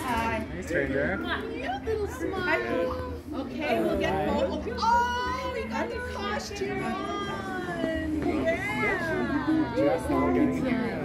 Hi. Hey, stranger. Hi. Little smile. Okay, we'll get both. Oh, we got the costume on. Yeah. Just now getting here.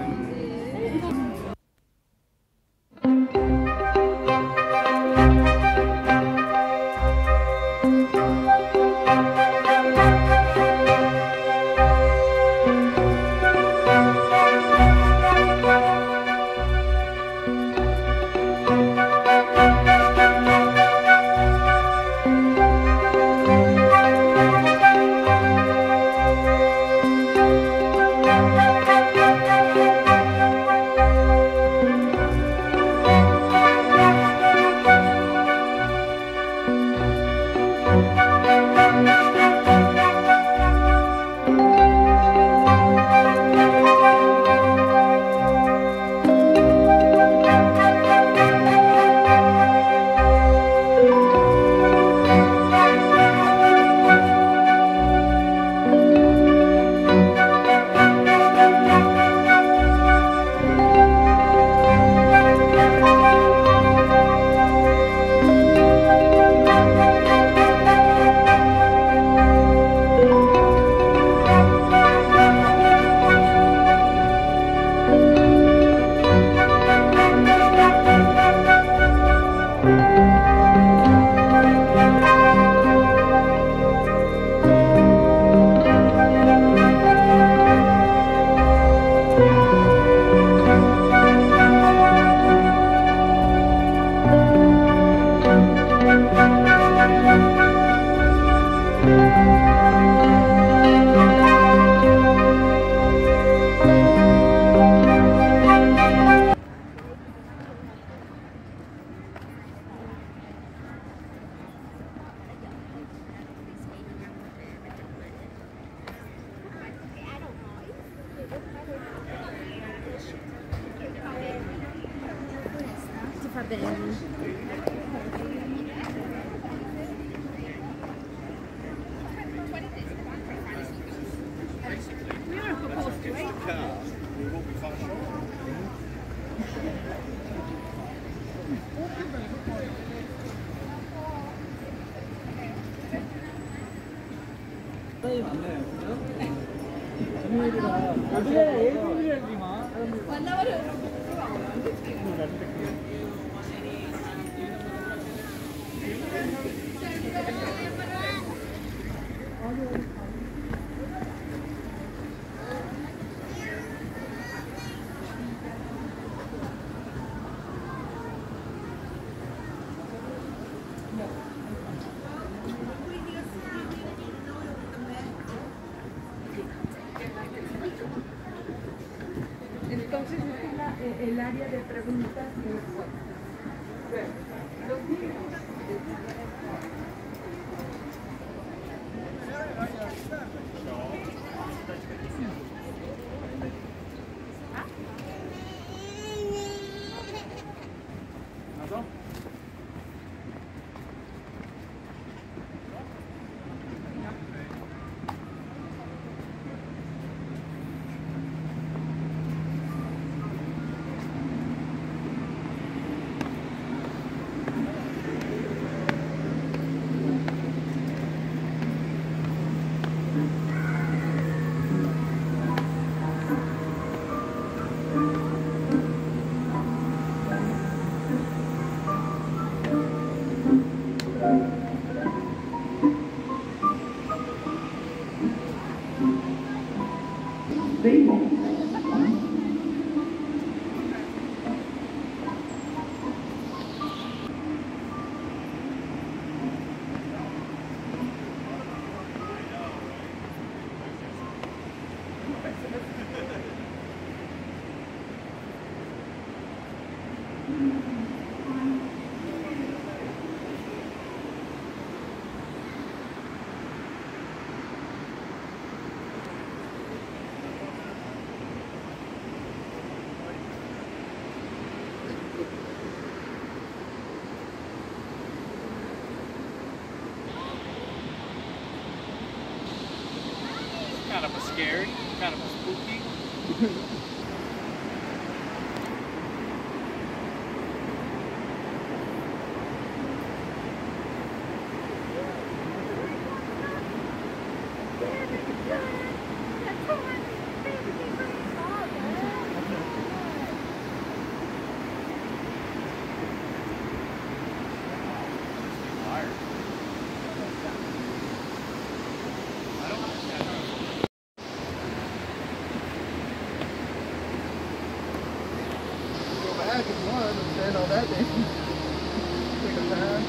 El área de preguntas y scary, kind of spooky. and all that thing. Take a time.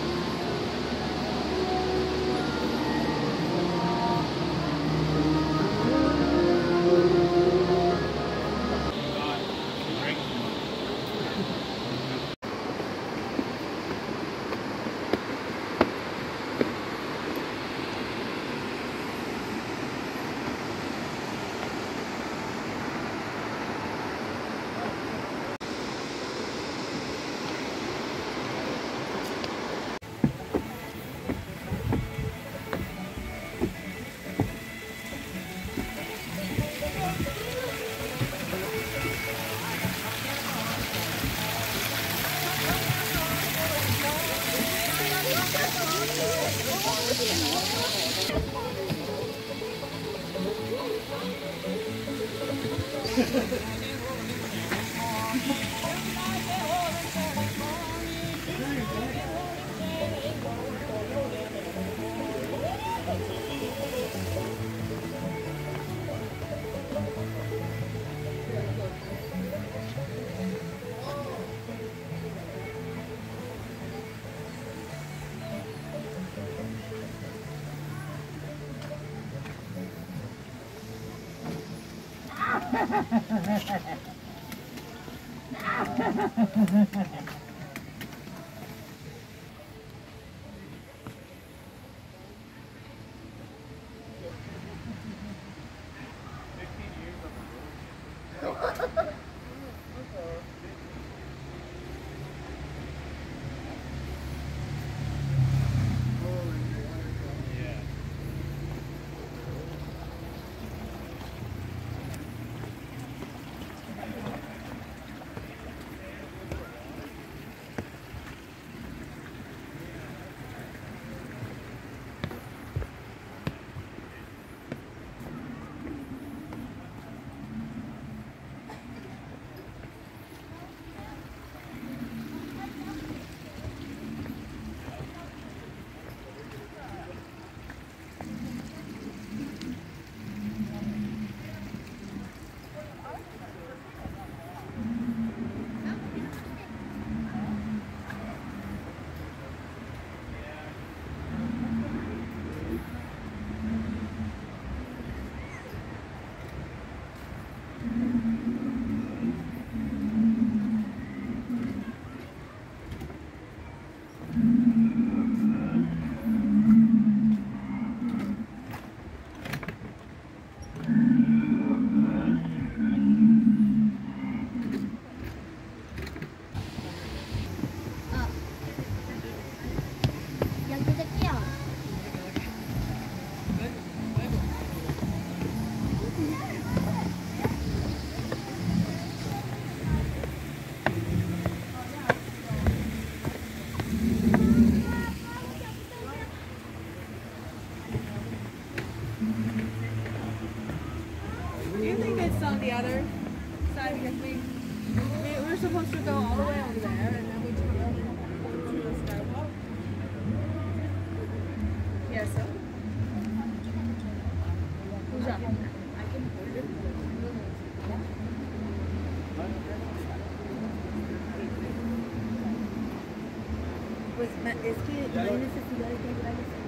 Es que no hay necesidad de que haya grandes señales, pero es que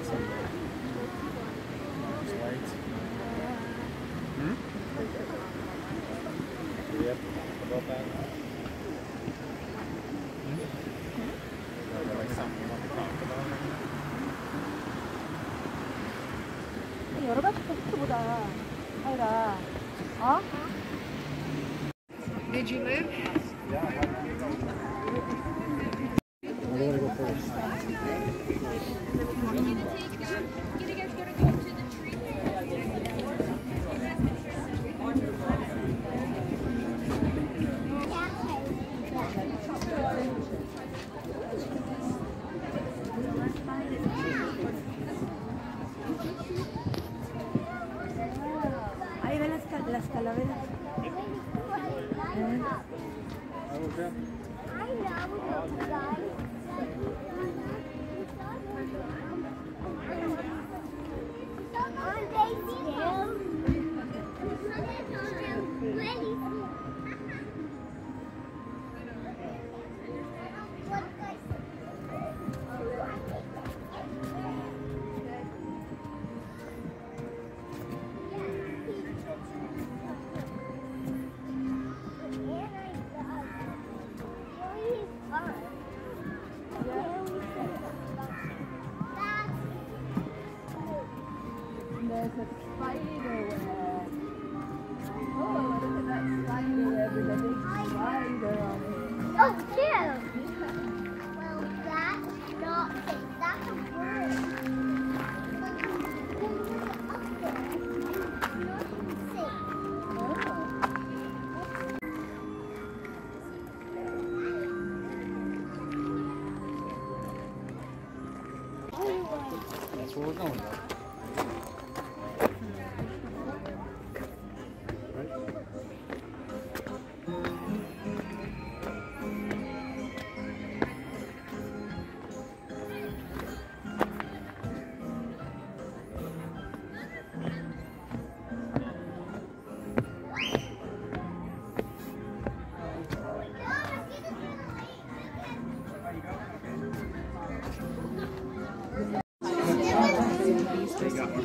Yep, about that. Is there like something you want to talk about? 여러 가지 포트보다 아이가 어? Did you live? Yeah, I have. Where do I go first? Ahí ven las calaveras. There's a spiderweb. Oh, look at that spiderweb with a big spider on it. Oh, cute! Well, that's not it. That's a bird. Like, you can see. Oh. That's what we're going with.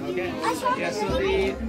Okay. Yeah, so the no.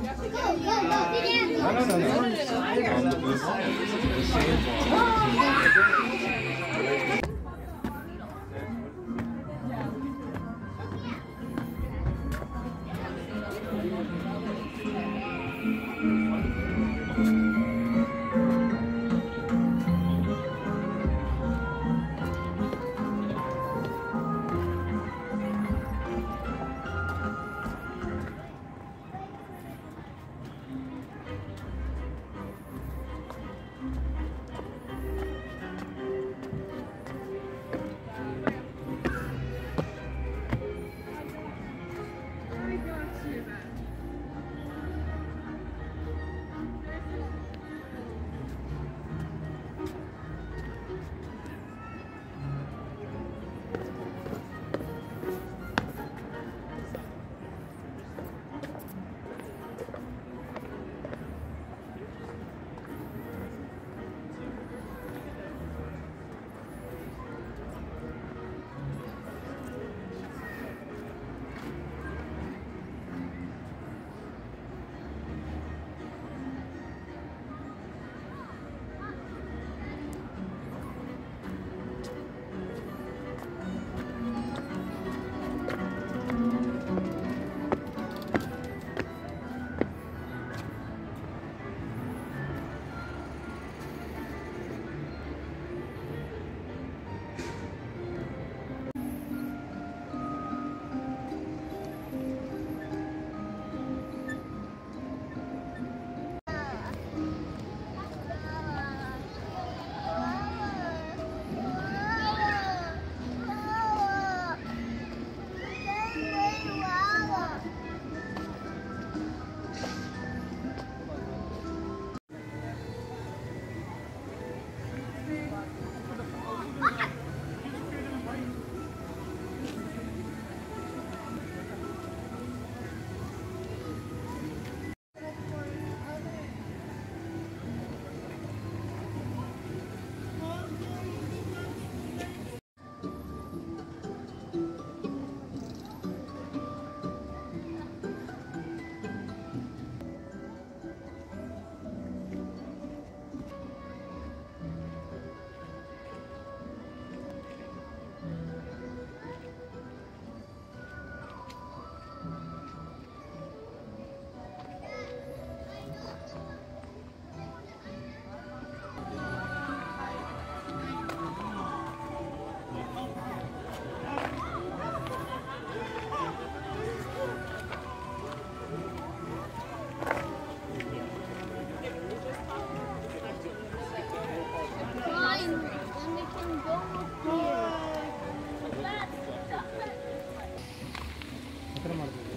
ಥರ ಮಾಡ್ತಿದ್ದೀವಿ.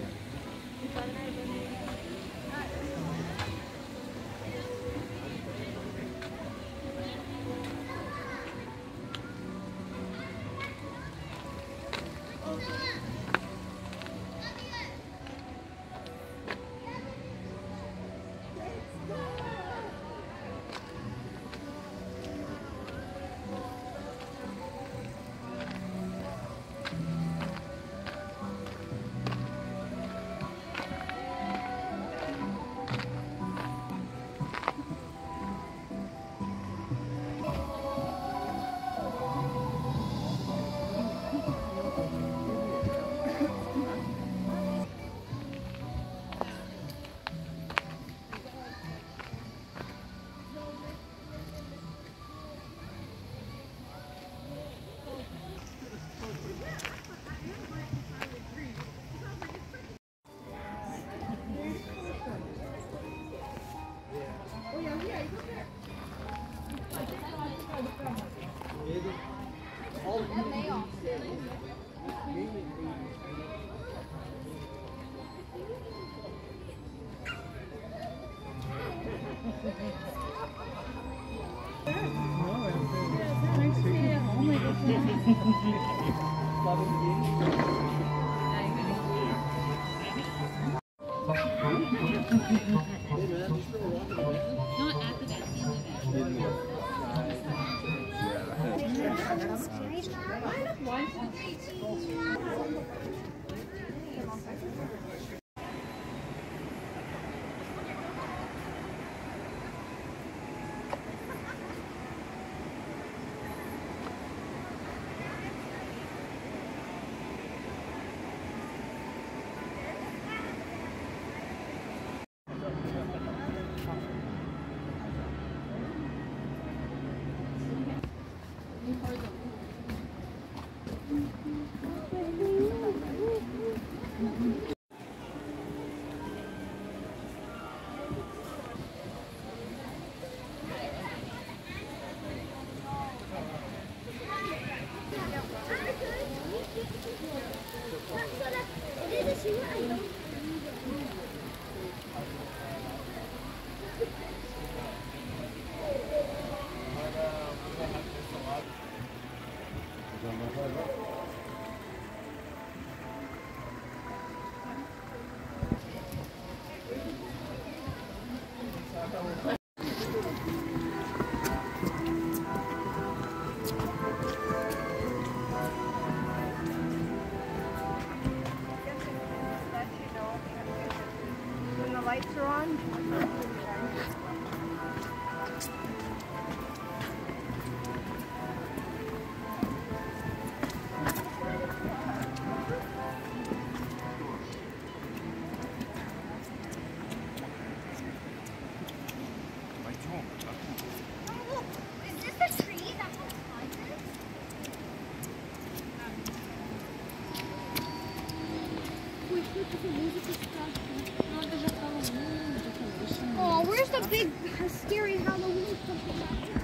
Oh, where's the big, scary Halloween something?